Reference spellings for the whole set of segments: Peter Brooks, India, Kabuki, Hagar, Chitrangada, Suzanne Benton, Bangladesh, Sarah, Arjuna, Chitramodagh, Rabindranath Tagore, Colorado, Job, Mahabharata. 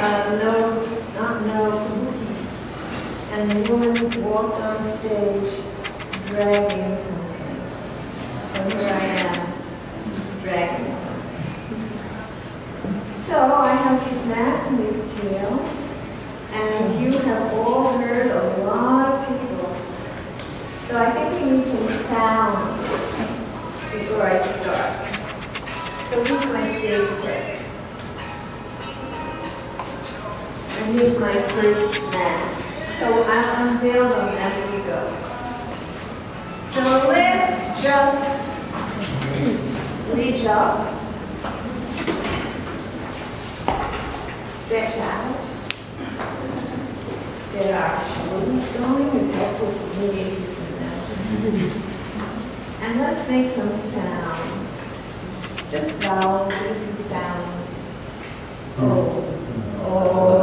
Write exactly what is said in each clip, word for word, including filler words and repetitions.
uh, no, not no, kabuki. And the woman walked on stage dragging something. So here I am, dragging something. So I have these masks and these tales, and you have all heard a lot of people. So I think we need some sounds before I start. So here's my stage set. And here's my first mask. So I'll unveil them as we go. So let's just reach up, stretch out, get our shoulders going. It's helpful for me, as you can imagine. And let's make some sounds. Just vowels, some sounds. Oh. Oh.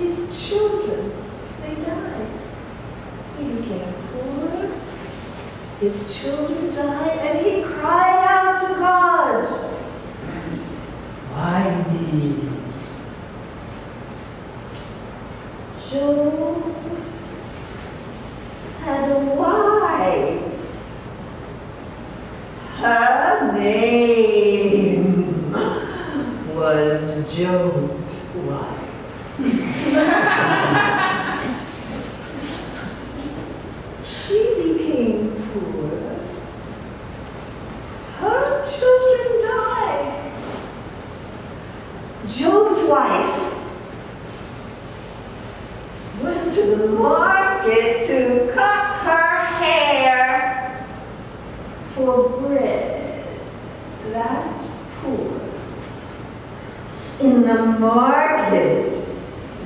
His children, they died. He became poor. his children died, and he cried out to God, why me? Job had a wife. Her name was Job's wife. She became poor. Her children died. Job's wife went to the market to cut her hair for bread that poor. In the market,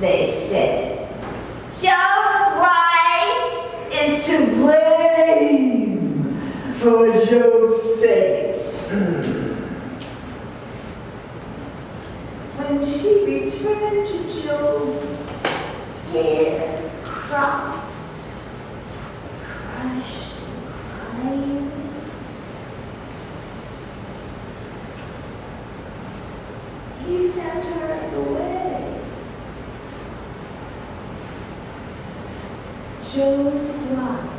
they said, Job's wife is to blame for Job's things. When she returned to Job, hair cropped, crushed, crying. He sent her away. Job's wife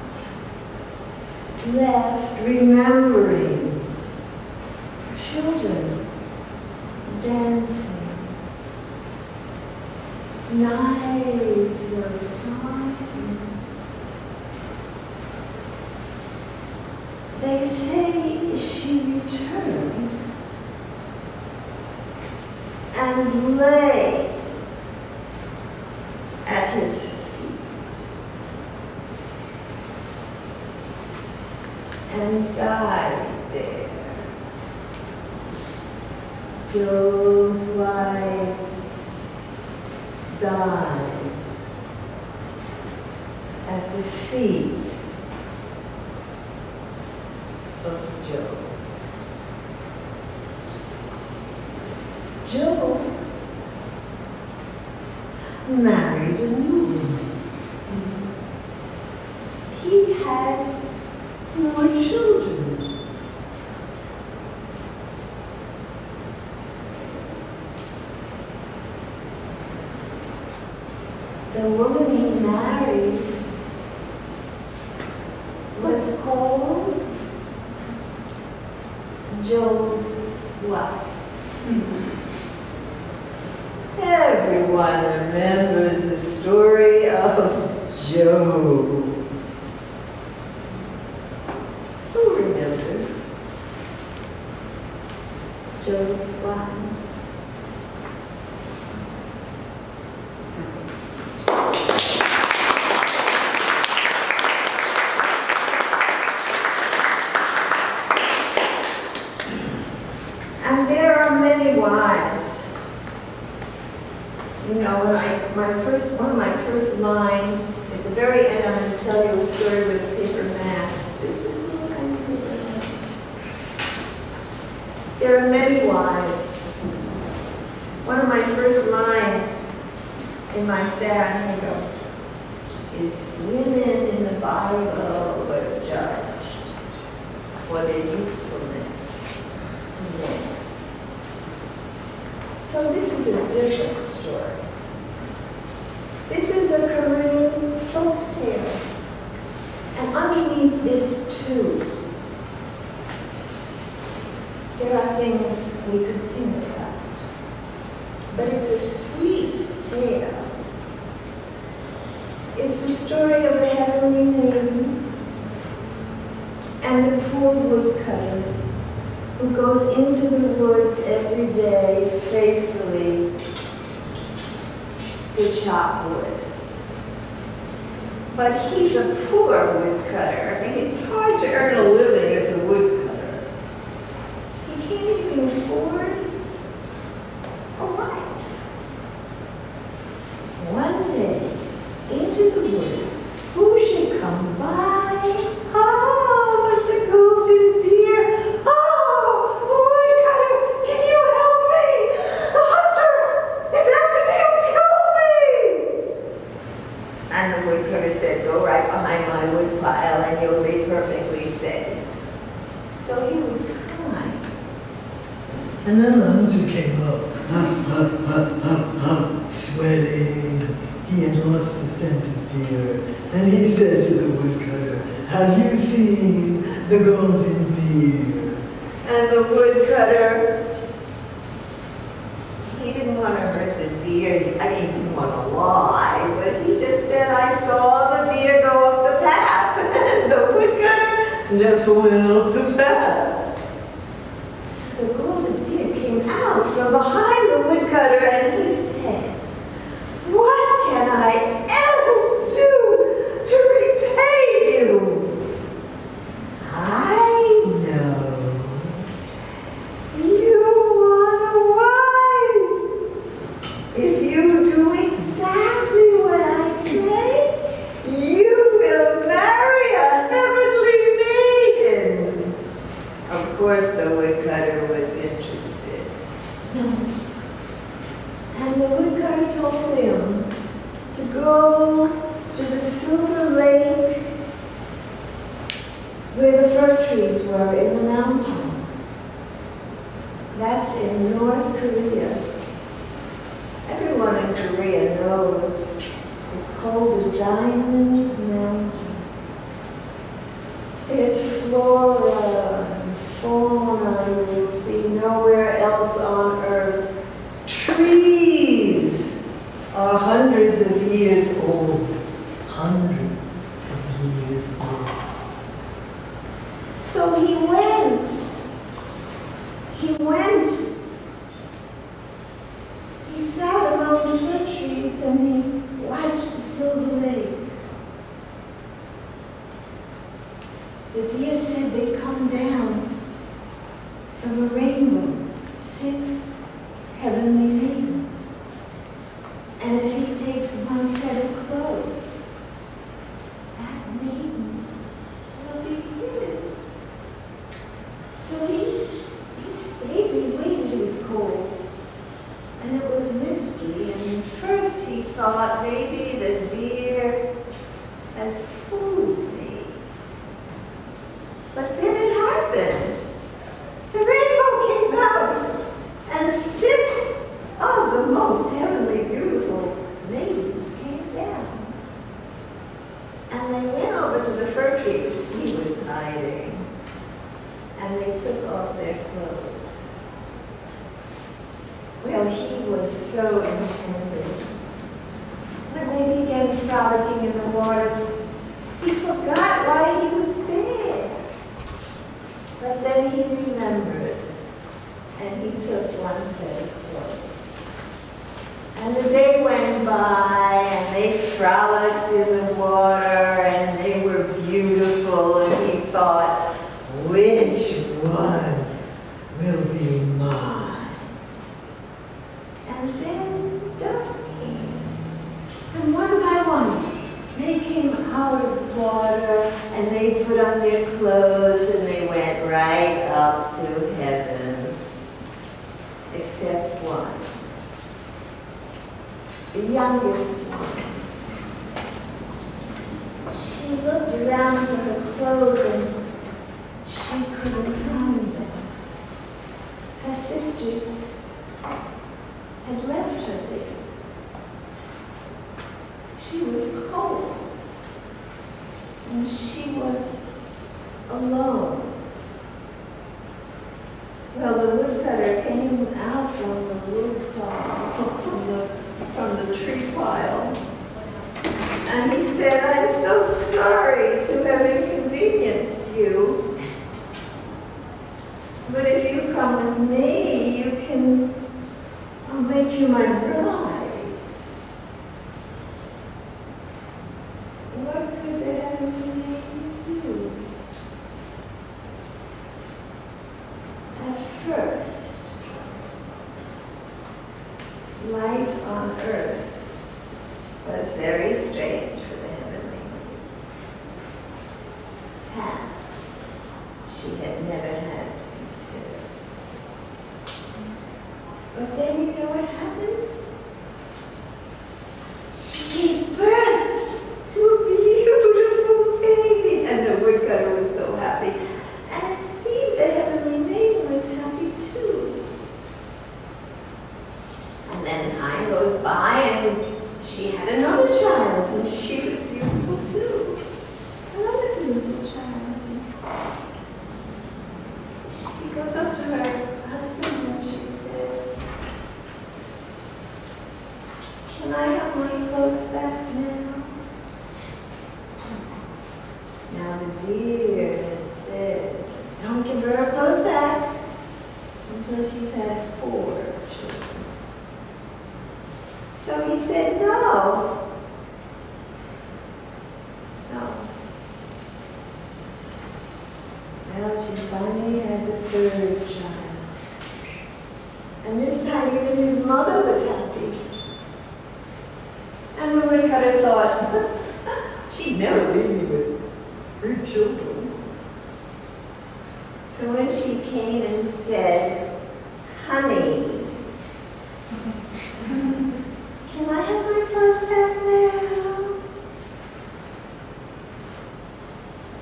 left remembering children dancing, nights of softness. They say she returned and lay at his feet. And died there. Job's wife died at the feet of Job. Job married a woman. He had more children. The woman he married was called Job's wife. Mm-hmm. Everyone remembers the story of Job. Job's wife. And there are many wives. You know, when I, my first, one of my first lines, at the very end, I'm going to tell you a story with a paper mask. This is what I'm doing. There are many wives. One of my first lines in my Sarah and Hagar is, women in the Bible were judged for their usefulness to men. So this is a different story. This is a Korean folk tale. And underneath this too, there are things we could think about, but it's a sweet tale. It's the story of a heavenly maiden and a poor woodcutter who goes into the woods every day faithfully to chop wood. But he's a poor woodcutter. I mean, it's hard to earn a living as a woodcutter. Can't even afford a wife. One day, into the woods, who should come by? Oh, but the golden deer. Oh, woodcutter, can you help me? The hunter is after me, kill me. And the woodcutter said, go right behind my woodpile and you'll be perfectly safe. So he was kind. And then the hunter came up, ah, ah, ah, ah, ah, sweating. He had lost the scent of deer. And he said to the woodcutter, "Have you seen the golden deer?" And the woodcutter, he didn't want to hurt the deer. I mean, he didn't want to lie, but he just said, "I saw the deer go up the path." And the woodcutter just went up the path. So the golden deer came out from behind the woodcutter, and he said, "What can I ever do to repay you? I know you want a wife. If you do exactly what I say, you will marry a heavenly maiden." Of course, the woodcutter was interested. And the woodcutter told him to go to the silver lake where the fir trees were in the mountain. That's in North Korea. Everyone in Korea knows it's called the Diamond Mountain. There's flora and fauna you will see nowhere else on earth. Trees are hundreds of years old, hundreds of years old. So he went, he went, he sat among the trees and he watched the silver lake. The deer said they come down from a rainbow, six heavenly maidens. And if he takes one set of clothes, that maiden will be his. So he, he stayed and waited. It was cold. And it was misty. And first he thought, maybe the deer has fooled me. But then it happened. The rainbow came out. And six of the most heavenly, beautiful maidens came down. And they went over to the fir trees he was hiding. And they took off their clothes. Well, he was so enchanted. When they began frolicking in the waters, he forgot why he was there. But then he remembered. And he took one set of clothes. And the day went by, and they frolicked in the water, and they were beautiful, and he thought, which one will be mine? And then dusk came, and one by one, they came out of the water, and they put on their clothes, and they went right up to heaven. Except one, the youngest one. She looked around for her clothes and she couldn't find them. Her sisters had left her there. She was cold and she was alone. Well, the woodcutter came out from the wood pile, from the, from the tree pile, and he said, "I'm so sorry to have inconvenienced you, but if you come with me, you can, I'll make you my bride." What could the heavenly maiden do? At first, life on earth was very strange for the heavenly maiden. Tasks she had never had to consider. But then you know what happens? She gave birth to a beautiful baby, and the woodcutter was so happy. And it seemed that beautiful child. She goes up to her husband and she says, "Can I have my clothes back now?" Now the dear had said, "Don't give her her clothes back until she's had four children." So he said, "No. No." Well, she finally had the third child. And this time even his mother was happy. And the woodcutter thought, she'd never leave me with three children. So when she came and said, "Honey, can I have my clothes back now?"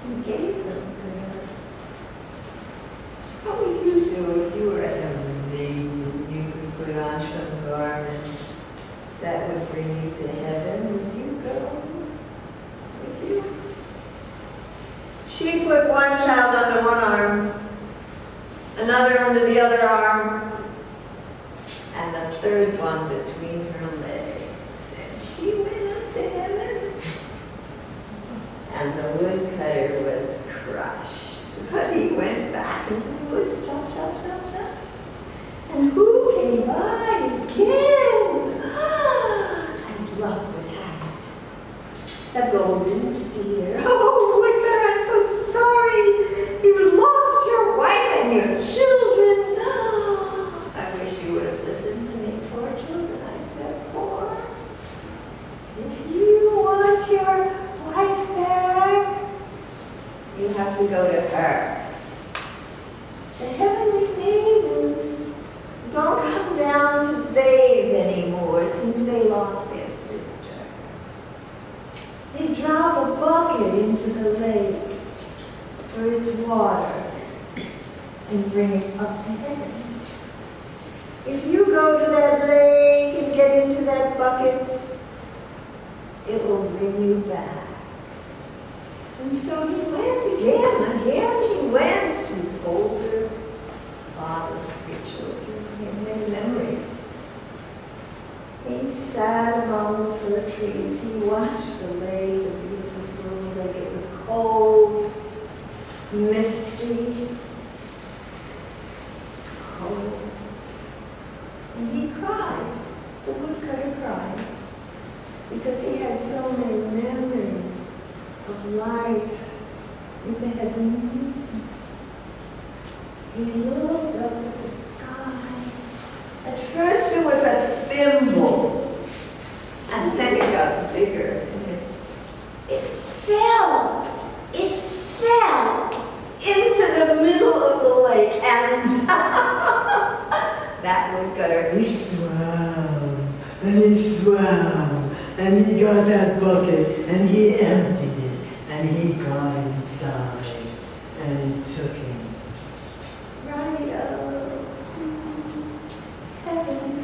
He gave them to her. What would you do if you were a human being? You could put on some garment that would bring you to heaven. Would you go? Would you? She put one child under one arm, another under the other arm, and the third one between her legs. And she went up to heaven. And the woodcutter was crushed. But he went back into the woods, chop, chop, chop, chop. And who came by again? As luck would have it, the golden deer. Oh, woodcutter, I'm so sorry. You've lost your wife and your children. I wish you would have listened to me. Four children, I said, four. If you want your wife back, you have to go to her. The heavenly maidens don't come down to bathe anymore since they lost their sister. They drop a bucket into the lake for its water and bring it up to heaven. If you go to that lake and get into that bucket, it will bring you back. And so he went again, again he went. He's older, father, three children, he had many memories. He sat among the fir trees. He watched the lake, the beautiful silver lake. It was cold, misty, cold. And he cried, the woodcutter cried, because he had so many memories of life in the heaven. He looked up at the sky. At first it was a thimble, and then it got bigger. It fell, it fell into the middle of the lake, and that woodcutter, he swam, and he swam, and he got that bucket, and he emptied it, and he got inside, and it took him right up to heaven.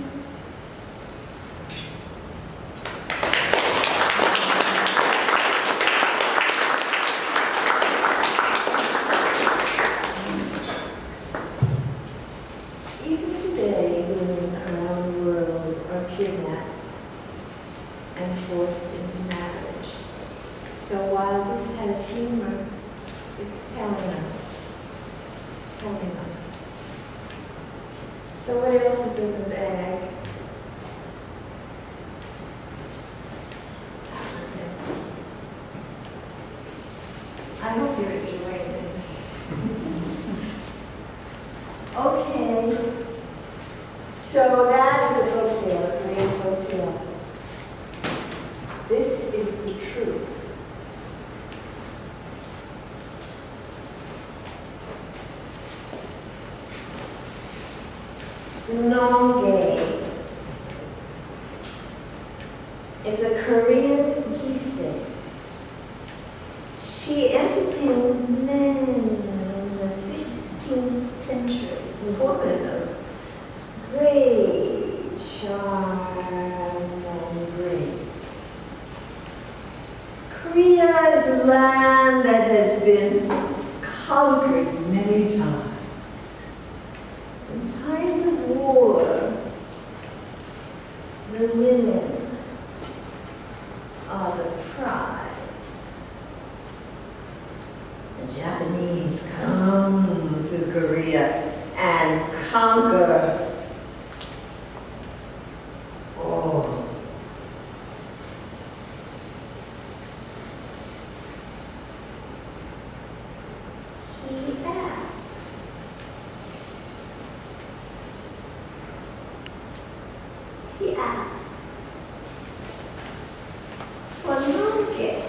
Land that has been conquered many times. In times of war, the women are the prize. The Japanese come to Korea and conquer all. He asks, he asks for logic.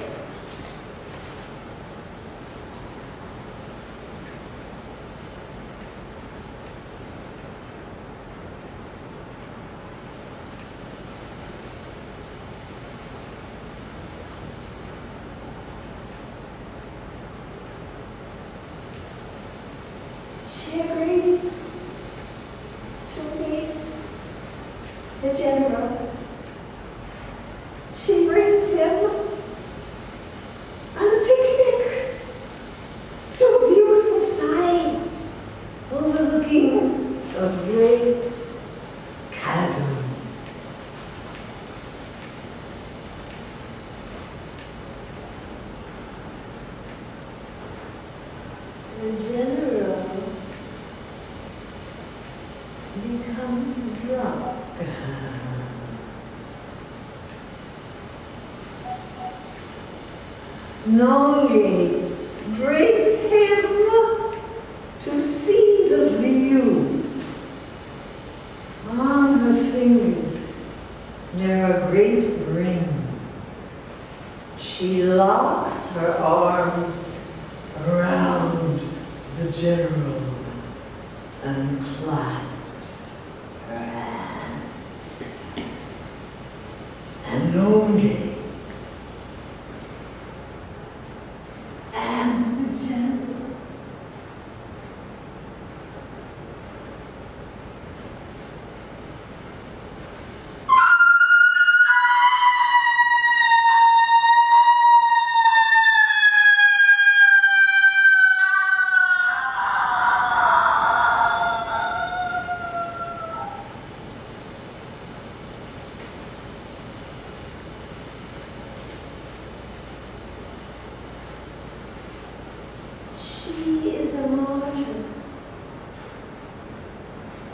She agrees to meet the general. She brings him on a picnic to a beautiful site overlooking a great chasm. The general becomes drunk. Longing brings him to see the view. On her fingers there are great rings. She locks her arms around the general and clasps her hands, and longing, and the general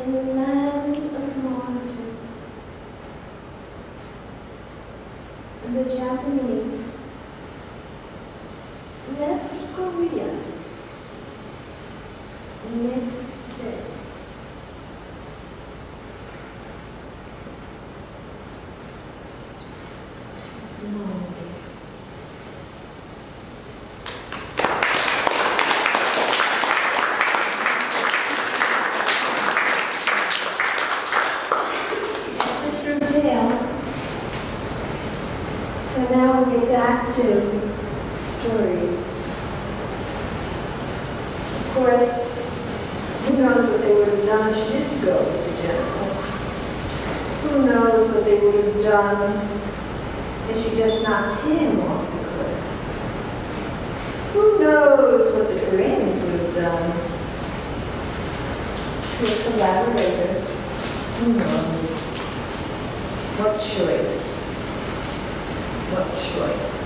in the land of martyrs. And the Japanese left Korea the next day. No. To stories. Of course, who knows what they would have done if she didn't go with the general? Who knows what they would have done if she just knocked him off the cliff? Who knows what the Koreans would have done to a collaborator? Who knows? What choice? What choice?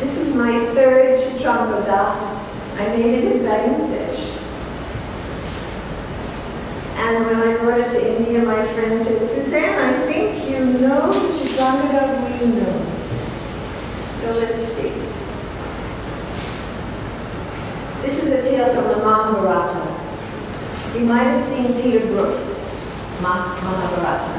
This is my third Chitramodagh. I made it in Bangladesh. And when I brought it to India, my friend said, Suzanne, I think you know the Chitramodagh we know. So let's see. This is a tale from the Mahabharata. You might have seen Peter Brooks, Mahabharata.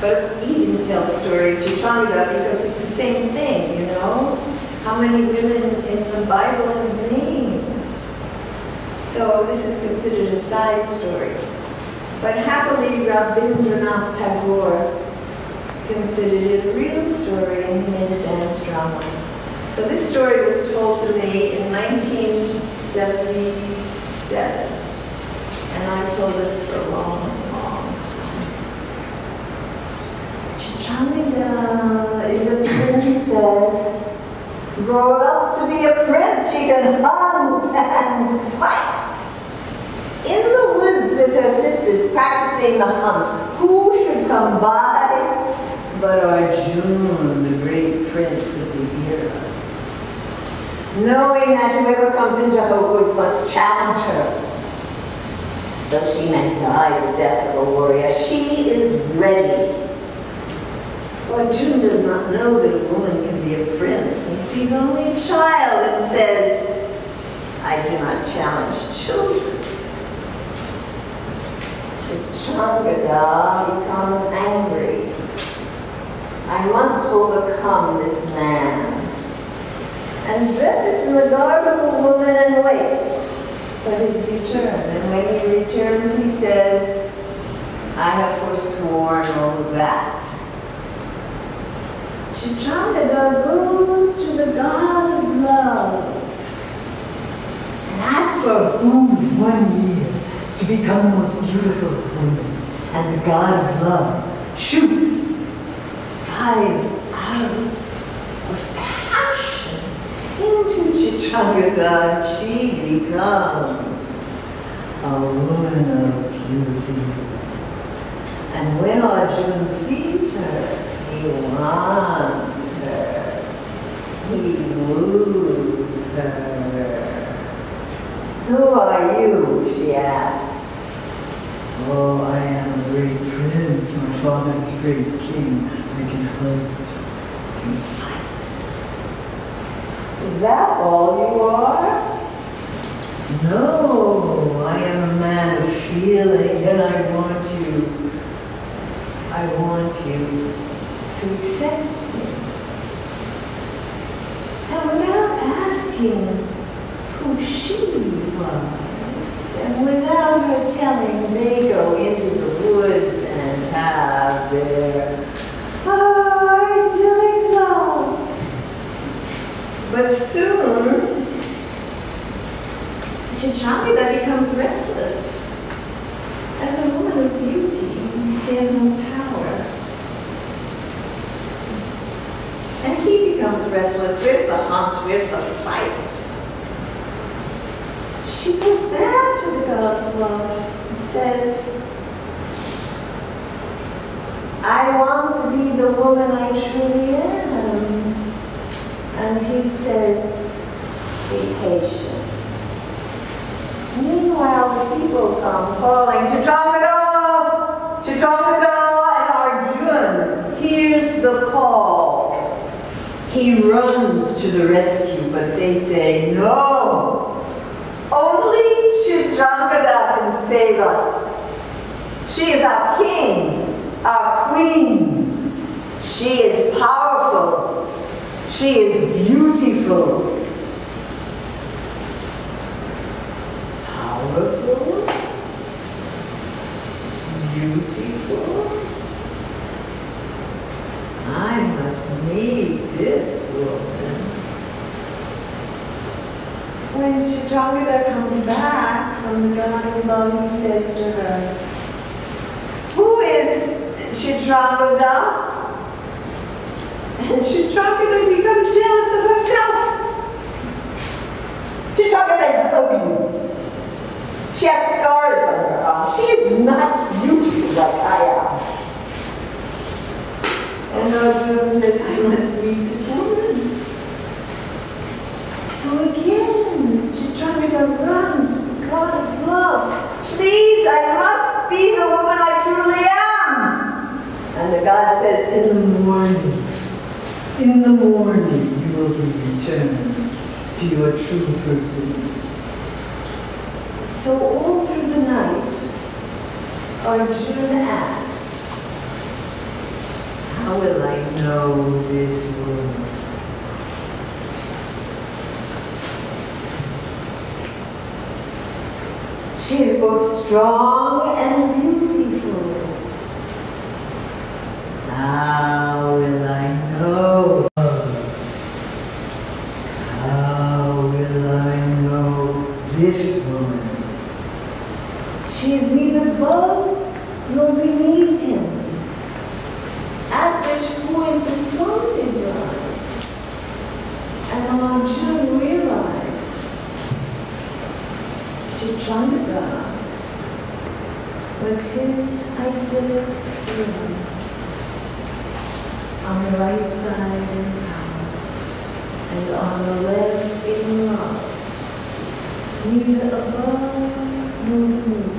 But he didn't tell the story of Chitrangada because it's the same thing, you know? How many women in the Bible have names? So this is considered a side story. But happily, Rabindranath Tagore considered it a real story and he made a dance drama. So this story was told to me in nineteen seventy-seven. And I've told it for a long time. Chitramodagh is a prince grown up to be a prince, she can hunt and fight. In the woods with her sisters, practicing the hunt, who should come by but Arjuna, the great prince of the era? Knowing that whoever comes into her woods must challenge her, though she may die the death of a warrior, she is ready. Arjuna does not know that a woman can be a prince, and sees only a child and says, I cannot challenge children. Chitrangada becomes angry. I must overcome this man. And dresses in the garb of a woman and waits for his return. And when he returns, he says, I have forsworn all that. Chitrangada goes to the god of love and asks for boon one year to become the most beautiful of women. And the god of love shoots five arrows of passion into Chitrangada. She becomes a woman of beauty. And when Arjuna sees her, he wants her. He woos her. Who are you? She asks. Oh, I am a great prince, my father is a great king. I can hunt and fight. Is that all you are? No, I am a man of feeling, and I want you. I want you to accept me. And without asking who she was, and without her telling, they go into the woods and have their idyllic love. But soon, Chitrangada becomes restless. As a woman of beauty, she has no power. And he becomes restless. Where's the hunt? Where's the fight? She goes back to the god of love and says, I want to be the woman I truly am. And he says, be patient. Meanwhile, the people come calling, Chitrangada! Chitrangada! And Arjuna hears the call. He runs to the rescue, but they say, no! Only Chitrangada can save us. She is our king, our queen. She is powerful. She is beautiful. Powerful? Beautiful? I must meet this woman. When Chitrangada comes back from the god of love, he says to her, who is Chitrangada? And Chitrangada becomes jealous of herself. Chitrangada is ugly. She has scars on her arm. She is not beautiful like I am. And Arjuna says, I must meet this woman. So again, Chitrangada runs to the god of love. Please, I must be the woman I truly am. And the god says, in the morning, in the morning, you will be returned to your true person. So all through the night, Arjuna asks, how will I know this woman? She is both strong and beautiful. How will I know? How will I know this woman? She is neither above nor beneath him. At which point the sun did rise, and and on the left in love, neither above nor beneath.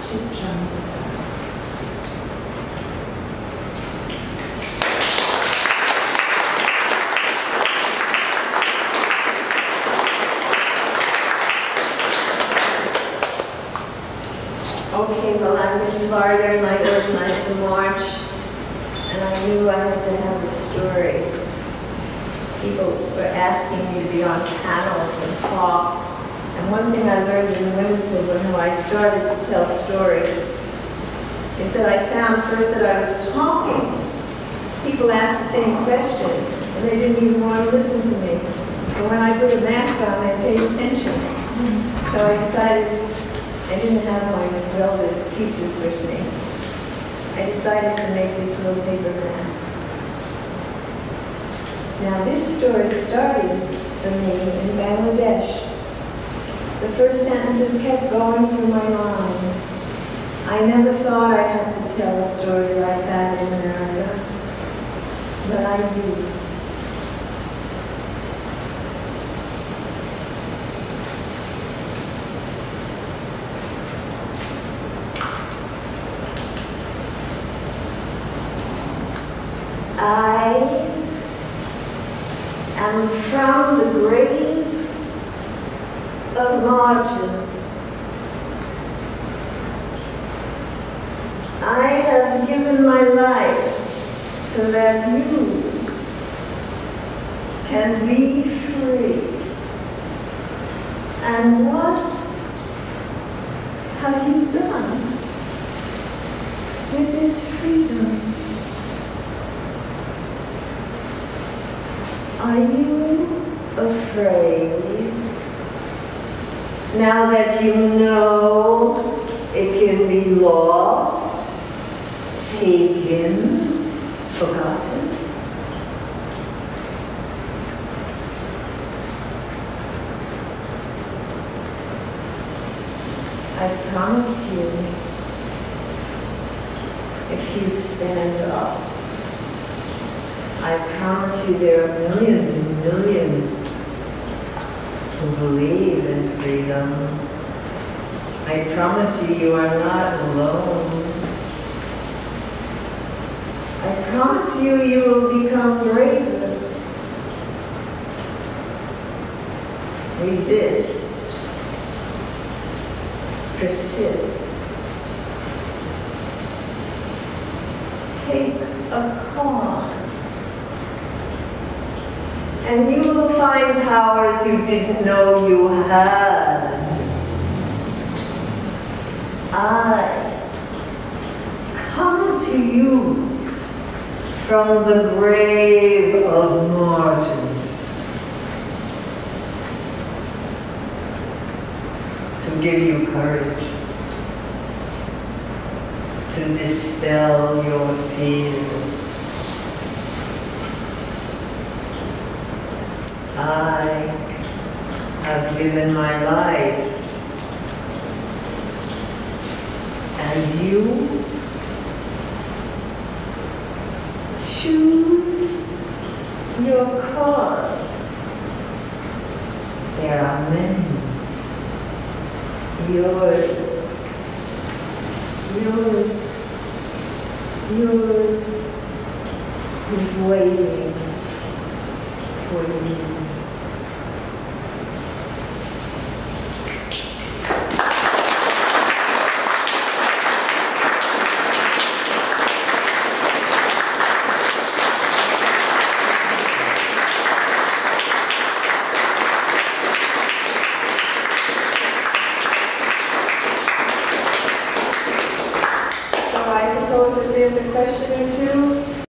Chitrangada. Okay, well, I went farther and I organized the march, and I knew I had to have a story. People were asking me to be on panels and talk, and one thing I learned in the women's movement, when I started to tell stories, is that I found first that I was talking. People asked the same questions, and they didn't even want to listen to me. But when I put a mask on, they paid attention. So I decided, I didn't have my welded pieces with me. I decided to make this little paper mask. Now this story started for me in Bangladesh. The first sentences kept going through my mind. I never thought I'd have to tell a story like that in America, but I do. I am from the grave of martyrs. I have given my life so that you can be free. And what have you done with this freedom? Are you afraid, now that you know it can be lost, taken, forgotten? I promise you, if you stand up, I promise you there are millions and millions who believe in freedom. I promise you, you are not alone. I promise you, you will become braver. Resist. Persist. Take a call. And you will find powers you didn't know you had. I come to you from the grave of martyrs to give you courage, to dispel your fears. I have given my life, and you choose your cause. There are many. Yours, yours, yours is waiting for you.